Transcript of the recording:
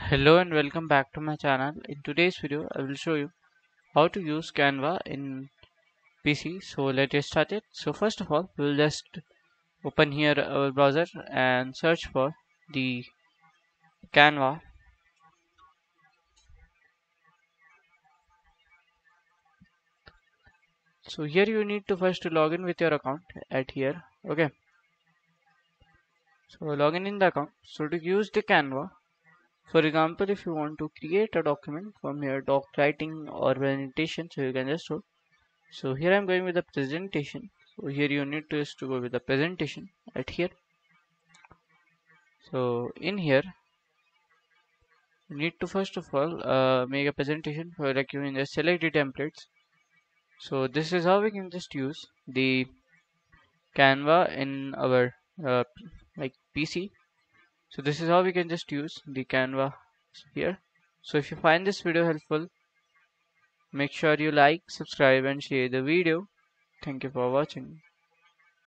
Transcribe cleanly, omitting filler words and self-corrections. Hello and welcome back to my channel. In today's video I will show you how to use Canva in PC. So let's get started. So first of all, we will just open here our browser and search for the Canva. So here you need to first log in with your account at here. Okay, so log in the account. So to use the Canva, for example, if you want to create a document from here, doc writing or presentation, so you can just do. So here I'm going with the presentation. So here you need to just to go with the presentation at here. So in here, you need to first of all make a presentation for like you can just select the templates. So this is how we can just use the Canva in our like PC. So this is how we can just use the Canva here. So if you find this video helpful, make sure you like, subscribe and share the video. Thank you for watching.